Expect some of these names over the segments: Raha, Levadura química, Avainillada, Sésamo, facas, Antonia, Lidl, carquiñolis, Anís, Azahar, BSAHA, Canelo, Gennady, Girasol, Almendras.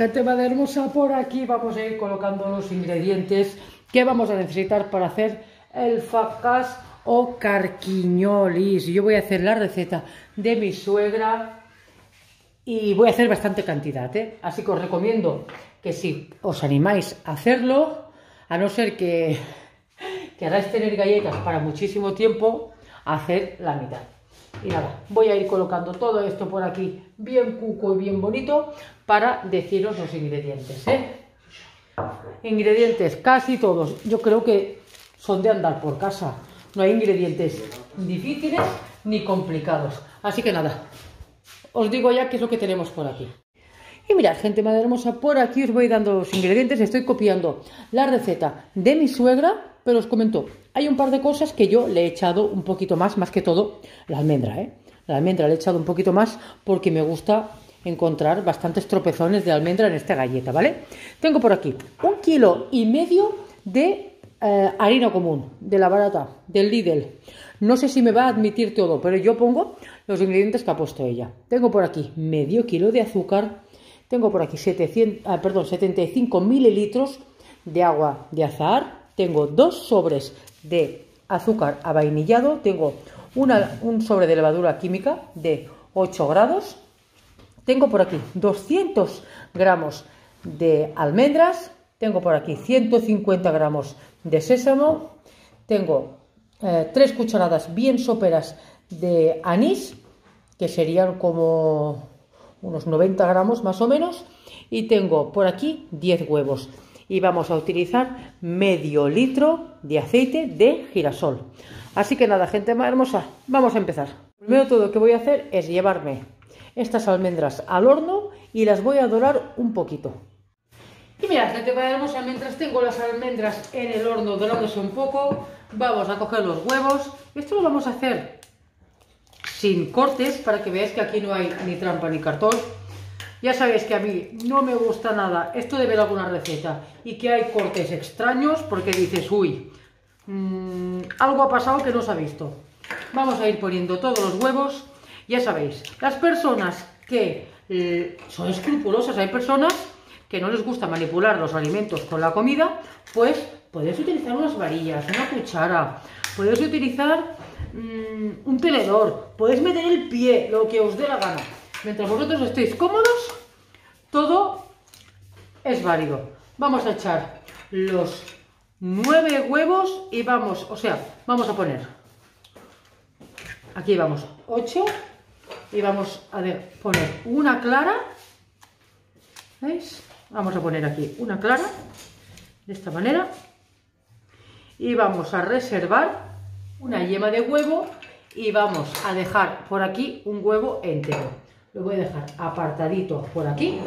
Gente más hermosa, por aquí vamos a ir colocando los ingredientes que vamos a necesitar para hacer el facas o carquiñolis. Yo voy a hacer la receta de mi suegra y voy a hacer bastante cantidad, ¿eh? Así que os recomiendo que si os animáis a hacerlo, a no ser que queráis tener galletas para muchísimo tiempo, hacer la mitad. Y nada, voy a ir colocando todo esto por aquí bien cuco y bien bonito para deciros los ingredientes, ¿eh? Ingredientes casi todos, yo creo que son de andar por casa. No hay ingredientes difíciles ni complicados. Así que nada, os digo ya qué es lo que tenemos por aquí. Y mirad, gente madre hermosa, por aquí os voy dando los ingredientes. Estoy copiando la receta de mi suegra, pero os comento, hay un par de cosas que yo le he echado un poquito más que todo la almendra, ¿eh? La almendra le he echado un poquito más porque me gusta encontrar bastantes tropezones de almendra en esta galleta, ¿vale? Tengo por aquí 1,5 kg de harina común, de la barata, del Lidl. No sé si me va a admitir todo, pero yo pongo los ingredientes que ha puesto ella. Tengo por aquí medio kilo de azúcar, tengo por aquí 75 mililitros de agua de azahar, tengo 2 sobres de azúcar avainillado, tengo un sobre de levadura química de 8 grados, tengo por aquí 200 gramos de almendras, tengo por aquí 150 gramos de sésamo, tengo 3 cucharadas bien soperas de anís, que serían como unos 90 gramos más o menos, y tengo por aquí 10 huevos. Y vamos a utilizar medio litro de aceite de girasol. Así que nada, gente más hermosa, vamos a empezar. Primero todo lo que voy a hacer es llevarme estas almendras al horno y las voy a dorar un poquito. Y mirad, gente más hermosa, mientras tengo las almendras en el horno dorándose un poco, vamos a coger los huevos. Esto lo vamos a hacer sin cortes para que veáis que aquí no hay ni trampa ni cartón. Ya sabéis que a mí no me gusta nada esto de ver alguna receta y que hay cortes extraños porque dices, uy, algo ha pasado que no se ha visto. Vamos a ir poniendo todos los huevos. Ya sabéis, las personas que son escrupulosas, hay personas que no les gusta manipular los alimentos con la comida, pues podéis utilizar unas varillas, una cuchara, podéis utilizar un tenedor, podéis meter el pie, lo que os dé la gana. Mientras vosotros estéis cómodos, todo es válido. Vamos a echar los 9 huevos y vamos, o sea, vamos a poner, aquí vamos 8 y vamos a poner una clara, ¿veis? Vamos a poner aquí una clara, de esta manera, y vamos a reservar una yema de huevo y vamos a dejar por aquí un huevo entero. Lo voy a dejar apartadito por aquí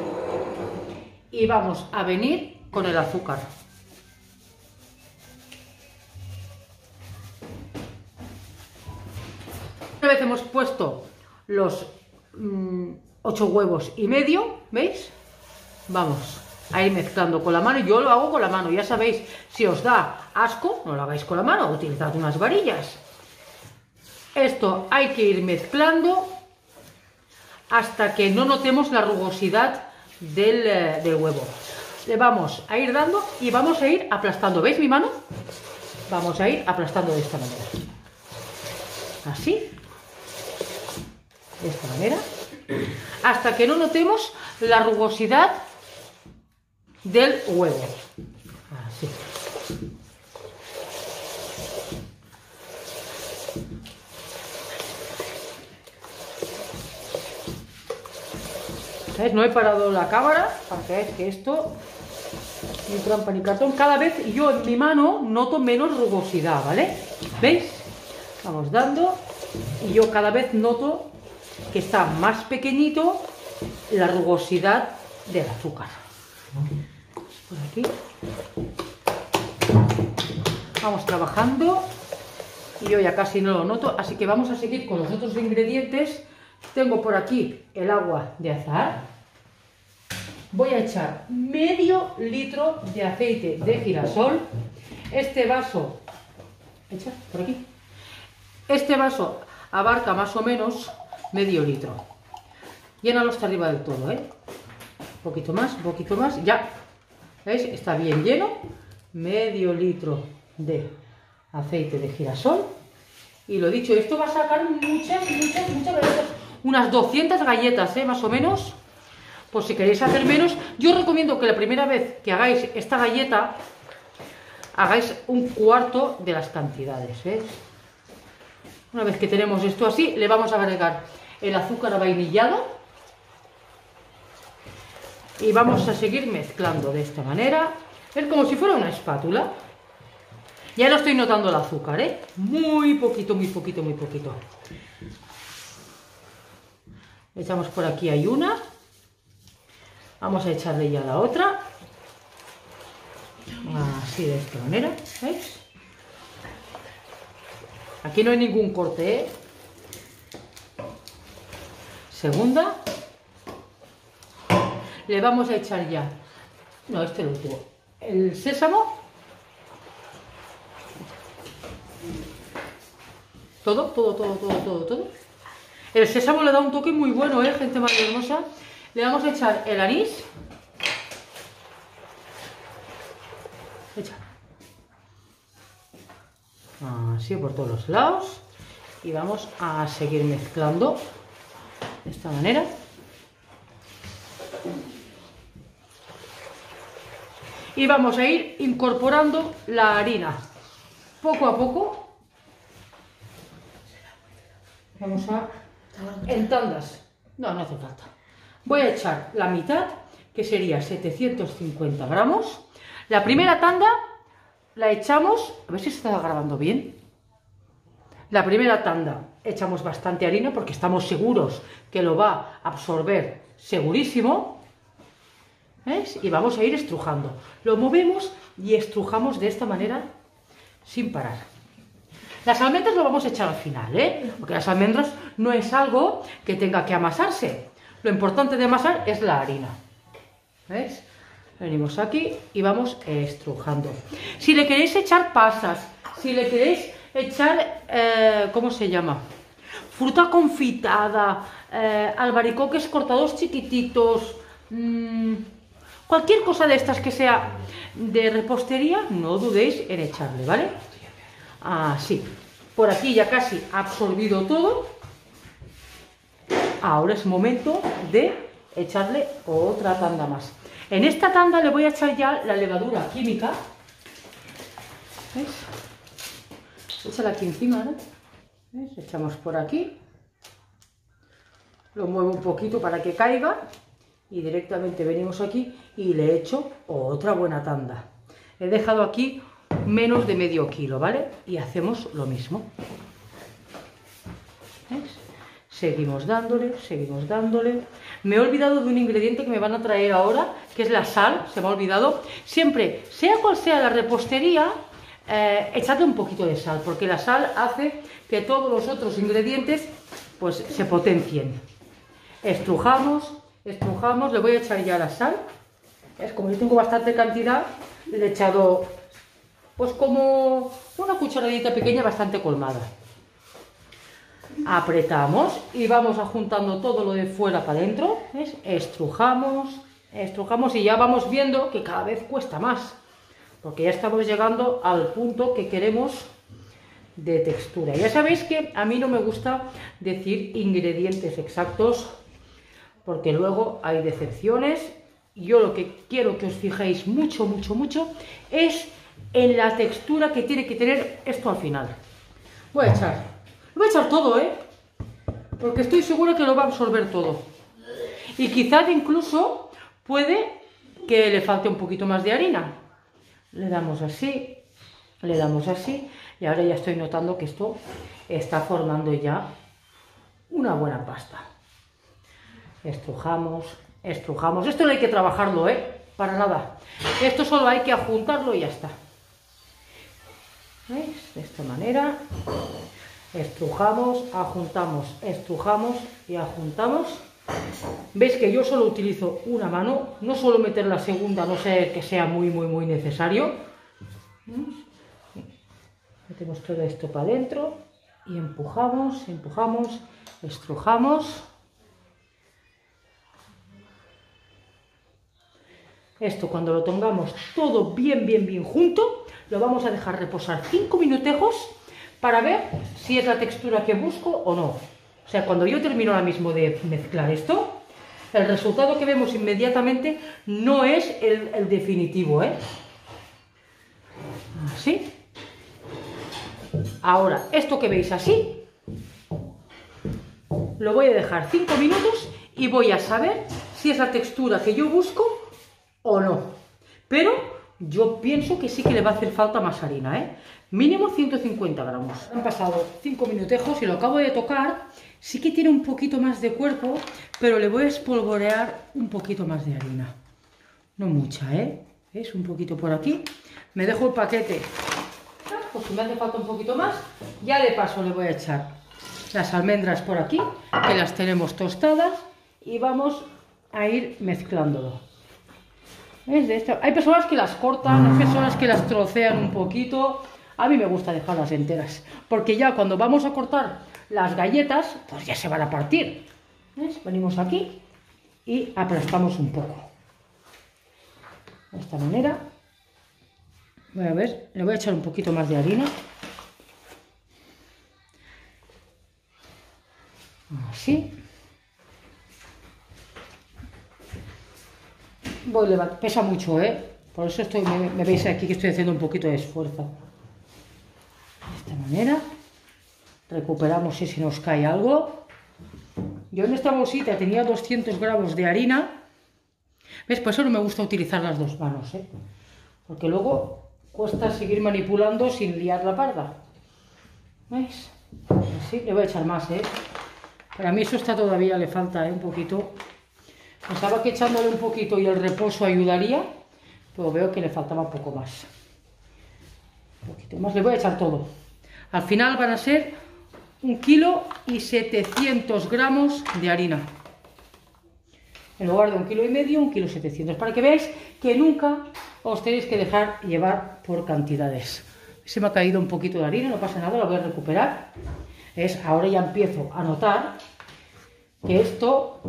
y vamos a venir con el azúcar. Una vez hemos puesto los 8 huevos y medio, ¿veis? Vamos a ir mezclando con la mano. Yo lo hago con la mano, ya sabéis, si os da asco, no lo hagáis con la mano, utilizad unas varillas. Esto hay que ir mezclando hasta que no notemos la rugosidad del huevo. Le vamos a ir dando y vamos a ir aplastando. ¿Veis mi mano? Vamos a ir aplastando de esta manera. Así. De esta manera. Hasta que no notemos la rugosidad del huevo. Así. ¿Sabes? No he parado la cámara para que veáis que esto ni trampa ni cartón. Cada vez yo en mi mano noto menos rugosidad, ¿vale? ¿Veis? Vamos dando y yo cada vez noto que está más pequeñito la rugosidad del azúcar. Por aquí. Vamos trabajando y yo ya casi no lo noto, así que vamos a seguir con los otros ingredientes. Tengo por aquí el agua de azahar. Voy a echar medio litro de aceite de girasol. Este vaso, echa por aquí. Este vaso abarca más o menos medio litro. Llénalo hasta arriba del todo, ¿eh? un poquito más, un poquito más, ya. ¿Veis? Está bien lleno. Medio litro de aceite de girasol. Y lo dicho, esto va a sacar muchas galletas. Unas 200 galletas, más o menos. Por si queréis hacer menos. Yo recomiendo que la primera vez que hagáis esta galleta, hagáis un cuarto de las cantidades, ¿ves? Una vez que tenemos esto así, le vamos a agregar el azúcar avainillado. Y vamos a seguir mezclando de esta manera. Es como si fuera una espátula. Ya no estoy notando el azúcar, ¿eh? Muy poquito, muy poquito, muy poquito. Echamos por aquí, hay una. Vamos a echarle ya la otra. Así, de esta manera, ¿veis? Aquí no hay ningún corte, ¿eh? Segunda. Le vamos a echar ya... No, este es el último. El sésamo. Todo. El sésamo le da un toque muy bueno, ¿eh? Gente más hermosa. Le vamos a echar el anís. Echa. Así por todos los lados. Y vamos a seguir mezclando. De esta manera. Y vamos a ir incorporando la harina poco a poco. Vamos a... en tandas. No, no hace falta. Voy a echar la mitad, que sería 750 gramos. La primera tanda la echamos... A ver si se está grabando bien. La primera tanda echamos bastante harina porque estamos seguros que lo va a absorber segurísimo. ¿Veis? Y vamos a ir estrujando. Lo movemos y estrujamos de esta manera sin parar. Las almendras lo vamos a echar al final, ¿eh? Porque las almendras no es algo que tenga que amasarse. Lo importante de amasar es la harina. ¿Veis? Venimos aquí y vamos estrujando. Si le queréis echar pasas, si le queréis echar, ¿cómo se llama? Fruta confitada, albaricoques cortados chiquititos, cualquier cosa de estas que sea de repostería, no dudéis en echarle, ¿vale? Así. Por aquí ya casi ha absorbido todo. Ahora es momento de echarle otra tanda más. En esta tanda le voy a echar ya la levadura química. ¿Veis? Échala aquí encima, ¿no? ¿Ves? Echamos por aquí. Lo muevo un poquito para que caiga. Y directamente venimos aquí y le echo otra buena tanda. He dejado aquí menos de medio kilo, ¿vale? Y hacemos lo mismo. ¿Ves? Seguimos dándole, seguimos dándole. Me he olvidado de un ingrediente que me van a traer ahora, que es la sal, se me ha olvidado. Siempre, sea cual sea la repostería, echadle un poquito de sal, porque la sal hace que todos los otros ingredientes pues se potencien. Estrujamos, estrujamos, le voy a echar ya la sal. Es como yo tengo bastante cantidad, le he echado pues como una cucharadita pequeña bastante colmada. Apretamos y vamos juntando todo lo de fuera para adentro. ¿Ves? Estrujamos, estrujamos y ya vamos viendo que cada vez cuesta más. Porque ya estamos llegando al punto que queremos de textura. Ya sabéis que a mí no me gusta decir ingredientes exactos porque luego hay decepciones. Yo lo que quiero que os fijéis mucho, mucho, mucho es en la textura que tiene que tener esto al final. Voy a echar... Lo voy a echar todo, ¿eh? Porque estoy segura que lo va a absorber todo. Y quizás incluso puede que le falte un poquito más de harina. Le damos así. Y ahora ya estoy notando que esto está formando ya una buena pasta. Estrujamos, estrujamos. Esto no hay que trabajarlo, ¿eh? Para nada. Esto solo hay que ajuntarlo y ya está. ¿Veis? De esta manera... Estrujamos, ajuntamos, estrujamos y ajuntamos. Veis que yo solo utilizo una mano, no suelo meter la segunda, no sé que sea muy necesario. Metemos todo esto para adentro y empujamos, empujamos, estrujamos. Esto cuando lo tengamos todo bien junto, lo vamos a dejar reposar 5 minutejos para ver si es la textura que busco o no. O sea, cuando yo termino ahora mismo de mezclar esto, el resultado que vemos inmediatamente no es el definitivo, ¿eh? Así. Ahora, esto que veis así, lo voy a dejar 5 minutos y voy a saber si es la textura que yo busco o no. Pero yo pienso que sí que le va a hacer falta más harina, ¿eh? Mínimo 150 gramos. Han pasado 5 minutejos y lo acabo de tocar. Sí que tiene un poquito más de cuerpo, pero le voy a espolvorear un poquito más de harina. No mucha, ¿eh? ¿Ves? Un poquito por aquí. Me dejo el paquete. Pues si me hace falta un poquito más, ya de paso le voy a echar las almendras por aquí, que las tenemos tostadas, y vamos a ir mezclándolo. ¿Ves? De esto. Hay personas que las cortan, hay personas que las trocean un poquito. A mí me gusta dejarlas enteras, porque ya cuando vamos a cortar las galletas, pues ya se van a partir. ¿Ves? Venimos aquí y aplastamos un poco. De esta manera. Voy a ver, le voy a echar un poquito más de harina. Así. Voy levantando. Pesa mucho, ¿eh? Por eso estoy, me veis aquí que estoy haciendo un poquito de esfuerzo. De esta manera. Recuperamos si nos cae algo. Yo en esta bolsita tenía 200 gramos de harina. ¿Ves? Por eso no me gusta utilizar las dos manos, ¿eh? Porque luego cuesta seguir manipulando sin liar la parda. ¿Veis? Así, le voy a echar más, ¿eh? Para mí eso está todavía, le falta, ¿eh? Un poquito. Pensaba que echándole un poquito y el reposo ayudaría, pero veo que le faltaba un poco más. Un poquito más, le voy a echar todo. Al final van a ser 1,7 kg de harina. En lugar de 1,5 kg, 1,7 kg. Para que veáis que nunca os tenéis que dejar llevar por cantidades. Se me ha caído un poquito de harina, no pasa nada, la voy a recuperar. Ahora ya empiezo a notar que esto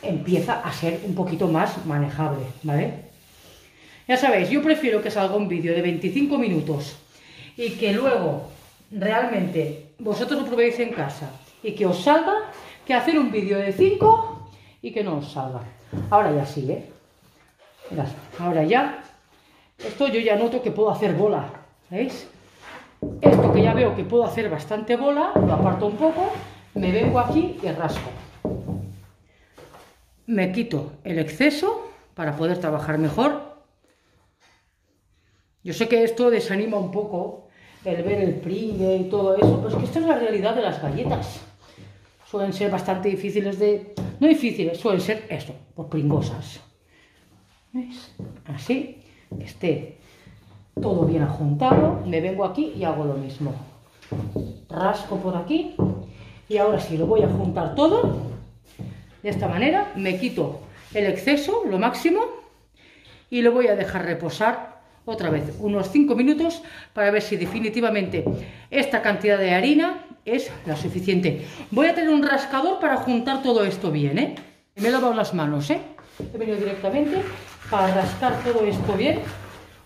empieza a ser un poquito más manejable, ¿vale? Ya sabéis, yo prefiero que salga un vídeo de 25 minutos y que luego realmente vosotros lo probéis en casa y que os salga, que hacer un vídeo de 5 y que no os salga. Ahora ya sí, ¿eh? Mirad, ahora ya, esto yo ya noto que puedo hacer bola, ¿veis? Esto que ya veo que puedo hacer bastante bola, lo aparto un poco, me vengo aquí y rasco. Me quito el exceso para poder trabajar mejor. Yo sé que esto desanima un poco el ver el pringue y todo eso, pero es que esto es la realidad de las galletas. Suelen ser bastante difíciles de... No difíciles, suelen ser esto, pues pringosas. ¿Veis? Así, que esté todo bien ajuntado, me vengo aquí y hago lo mismo. Rasco por aquí y ahora sí, lo voy a juntar todo. De esta manera me quito el exceso, lo máximo, y lo voy a dejar reposar otra vez unos 5 minutos para ver si definitivamente esta cantidad de harina es la suficiente. Voy a tener un rascador para juntar todo esto bien, ¿eh? Me he lavado las manos, ¿eh? He venido directamente para rascar todo esto bien,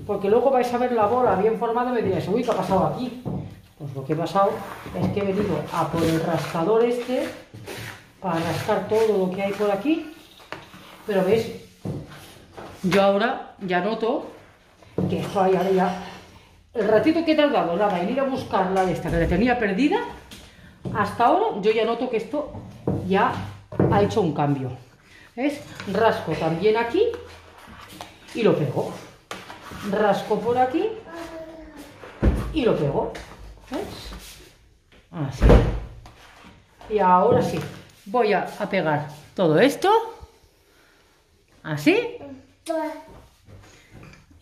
porque luego vais a ver la bola bien formada y me diréis, uy, ¿qué ha pasado aquí? Pues lo que ha pasado es que he venido a por el rascador este para rascar todo lo que hay por aquí, pero veis, yo ahora ya noto que esto ahí ahora ya, el ratito que he tardado nada en ir a buscar la de esta que la tenía perdida, hasta ahora yo ya noto que esto ya ha hecho un cambio. ¿Ves? Rasco también aquí y lo pego. Rasco por aquí y lo pego. ¿Ves? Así. Y ahora sí, voy a pegar todo esto. Así.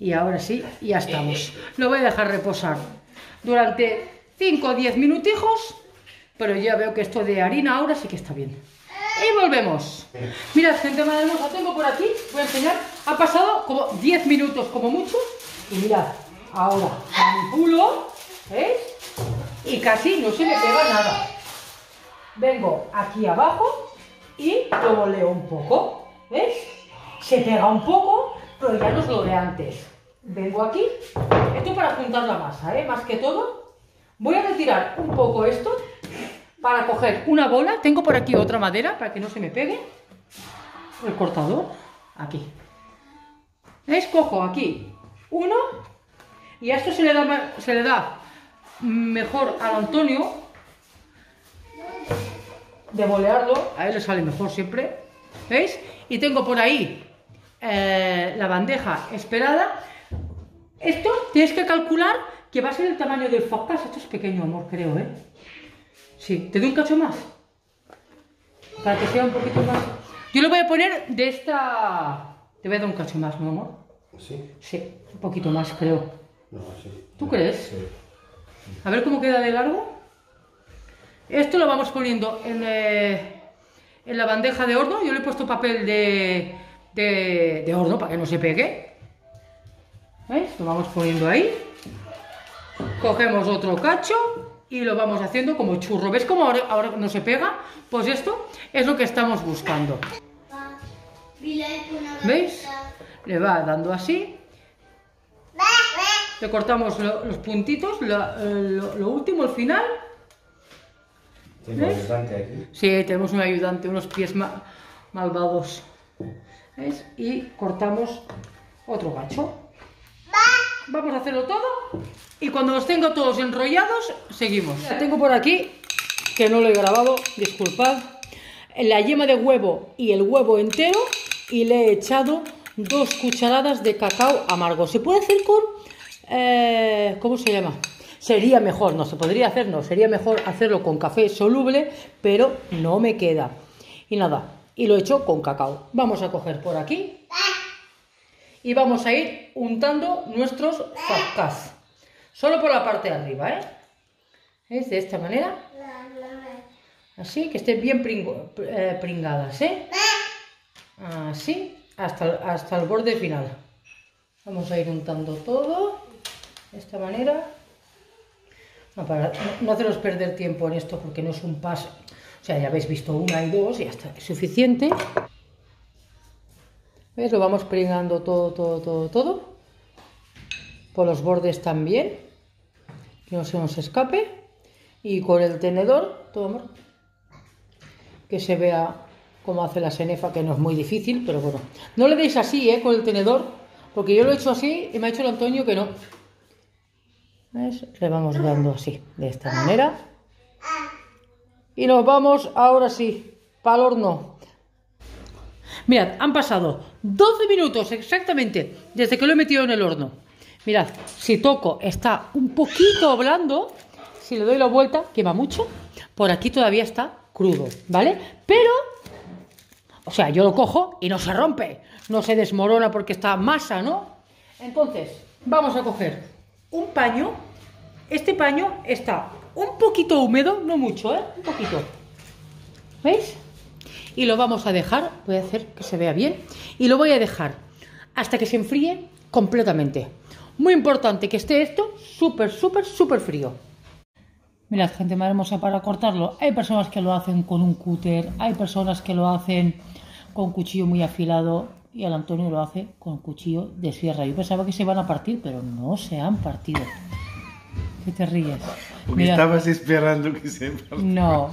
Y ahora sí, ya estamos. Lo voy a dejar reposar durante 5 o 10 minutijos, pero ya veo que esto de harina ahora sí que está bien. Y volvemos. Mirad, gente más hermosa, tengo por aquí, voy a enseñar, ha pasado como 10 minutos como mucho, y mirad, ahora manipulo, ¿veis? Y casi no se me pega nada. Vengo aquí abajo y lo voleo un poco, ¿veis? Se pega un poco, pero ya no es lo de antes. Vengo aquí, esto para juntar la masa, más que todo. Voy a retirar un poco esto para coger una bola. Tengo por aquí otra madera para que no se me pegue. El cortador, aquí. ¿Veis? Cojo aquí uno y a esto se le da mejor al Antonio de bolearlo. A él le sale mejor siempre. ¿Veis? Y tengo por ahí la bandeja esperada. Esto tienes que calcular que va a ser el tamaño del facas. Esto es pequeño, amor, creo, ¿eh? Sí, te doy un cacho más para que sea un poquito más. Yo lo voy a poner de esta. Te voy a dar un cacho más, ¿no, amor? Sí. Sí, un poquito más, creo. No, sí. ¿Tú crees? Sí. A ver cómo queda de largo. Esto lo vamos poniendo en la bandeja de horno. Yo le he puesto papel de horno para que no se pegue. ¿Veis? Lo vamos poniendo ahí. Cogemos otro cacho y lo vamos haciendo como churro. ¿Ves cómo ahora no se pega? Pues esto es lo que estamos buscando. ¿Veis? Le va dando así. Le cortamos los puntitos, lo último, el final. ¿Veis? Sí, tenemos un ayudante, unos pies malvados. ¿Veis? Y cortamos otro cacho. Vamos a hacerlo todo y cuando los tengo todos enrollados, seguimos. Tengo por aquí, que no lo he grabado, disculpad, la yema de huevo y el huevo entero, y le he echado 2 cucharadas de cacao amargo. ¿Se puede hacer con... ¿cómo se llama? Sería mejor, no se podría hacer, no, sería mejor hacerlo con café soluble, pero no me queda. Y nada, y lo he hecho con cacao. Vamos a coger por aquí... y vamos a ir untando nuestros facas. Solo por la parte de arriba, ¿eh? ¿Veis? De esta manera. Así, que estén bien pringadas, ¿eh? Así, hasta el borde final. Vamos a ir untando todo. De esta manera. No, para no haceros perder tiempo en esto, porque no es un paso. O sea, ya habéis visto 1 y 2 y ya está. Es suficiente. ¿Ves? Lo vamos pringando todo. Por los bordes también. Que no se nos escape. Y con el tenedor, todo, amor. Que se vea cómo hace la cenefa, que no es muy difícil, pero bueno. No le deis así, con el tenedor. Porque yo lo he hecho así y me ha dicho el Antonio que no. ¿Ves? Le vamos dando así, de esta manera. Y nos vamos, ahora sí, para el horno. Mirad, han pasado 12 minutos exactamente desde que lo he metido en el horno. Mirad, si toco, está un poquito blando. Si le doy la vuelta, quema mucho. Por aquí todavía está crudo, ¿vale? Pero, o sea, yo lo cojo y no se rompe. No se desmorona porque está masa, ¿no? Entonces, vamos a coger un paño. Este paño está un poquito húmedo, no mucho, ¿eh? Un poquito. ¿Veis? Y lo vamos a dejar, voy a hacer que se vea bien, y lo voy a dejar hasta que se enfríe completamente. Muy importante que esté esto súper frío. Mirad, gente, más hermosa, para cortarlo. Hay personas que lo hacen con un cúter, hay personas que lo hacen con un cuchillo muy afilado, y el Antonio lo hace con un cuchillo de sierra. Yo pensaba que se iban a partir, pero no se han partido. ¿Qué te ríes? Porque estabas esperando que se partieran. No.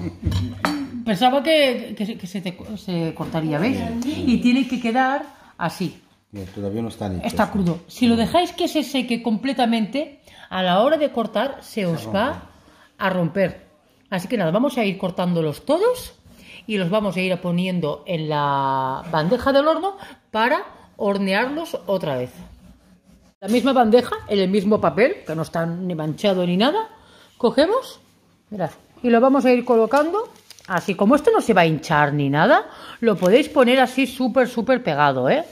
Pensaba que se cortaría, ¿veis? Y tiene que quedar así. Bien, todavía no está ni está crudo. Si lo dejáis que se seque completamente, a la hora de cortar se os va a romper. Así que nada, vamos a ir cortándolos todos y los vamos a ir poniendo en la bandeja del horno para hornearlos otra vez. La misma bandeja, en el mismo papel, que no está ni manchado ni nada, cogemos, mirad, y lo vamos a ir colocando. Así, como esto no se va a hinchar ni nada, lo podéis poner así súper pegado, ¿eh?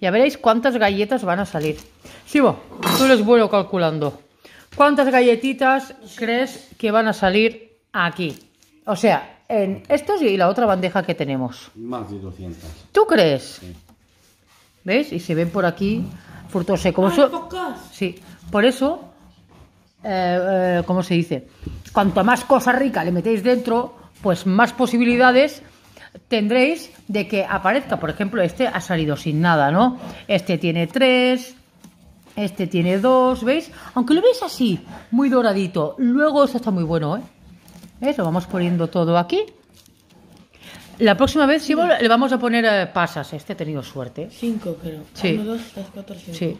Ya veréis cuántas galletas van a salir. Sibo, yo les vuelvo calculando. ¿Cuántas galletitas crees que van a salir aquí? O sea, en estos y la otra bandeja que tenemos. Más de 200. ¿Tú crees? Sí. ¿Veis? Y se ven por aquí frutos secos. Sí, por eso, ¿cómo se dice? Cuanto más cosa rica le metéis dentro... pues más posibilidades tendréis de que aparezca, por ejemplo, este ha salido sin nada, ¿no? Este tiene 3, este tiene 2, ¿veis? Aunque lo veis así, muy doradito. Luego esto está muy bueno, ¿eh? ¿Veis? Lo vamos poniendo todo aquí. La próxima vez, Simo, le vamos a poner pasas. Este ha tenido suerte. 5, creo. Sí. 1, 2, 3, 4, 5. Sí.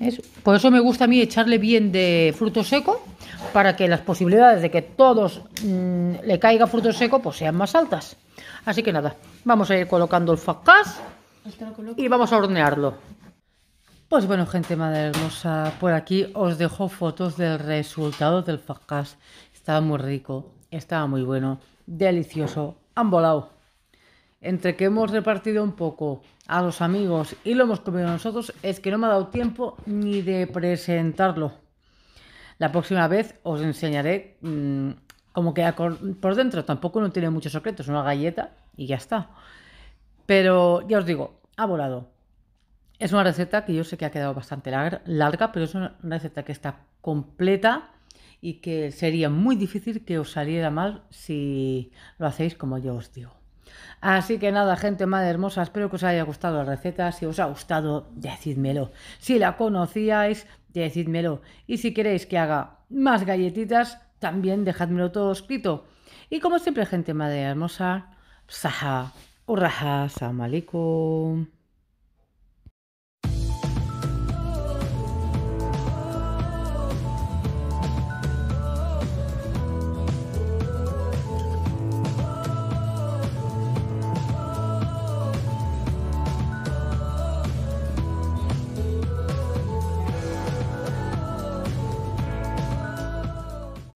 Eso. Por eso me gusta a mí echarle bien de fruto seco, para que las posibilidades de que todos le caiga fruto seco pues sean más altas. Así que nada, vamos a ir colocando el facas y vamos a hornearlo. Pues bueno, gente, madre hermosa, por aquí os dejo fotos del resultado del facas. Estaba muy rico, estaba muy bueno, delicioso, han volado. Entre que hemos repartido un poco a los amigos y lo hemos comido nosotros, es que no me ha dado tiempo ni de presentarlo. La próxima vez os enseñaré cómo queda por dentro. Tampoco no tiene muchos secretos, una galleta y ya está. Pero ya os digo, ha volado. Es una receta que yo sé que ha quedado bastante larga, pero es una receta que está completa y que sería muy difícil que os saliera mal si lo hacéis como yo os digo. Así que nada, gente madre hermosa, espero que os haya gustado la receta. Si os ha gustado, decídmelo. Si la conocíais, decídmelo. Y si queréis que haga más galletitas, también dejadmelo todo escrito. Y como siempre, gente madre hermosa, BSAHA, Raha, Salam Alaikum.